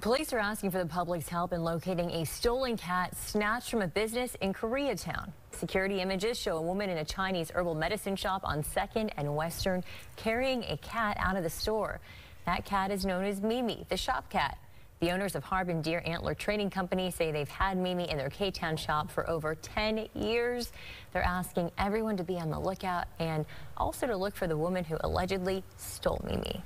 Police are asking for the public's help in locating a stolen cat snatched from a business in Koreatown. Security images show a woman in a Chinese herbal medicine shop on 2nd and Western carrying a cat out of the store. That cat is known as Mimi, the shop cat. The owners of Harbin Deer Antler Trading Company say they've had Mimi in their K-Town shop for over 10 years. They're asking everyone to be on the lookout and also to look for the woman who allegedly stole Mimi.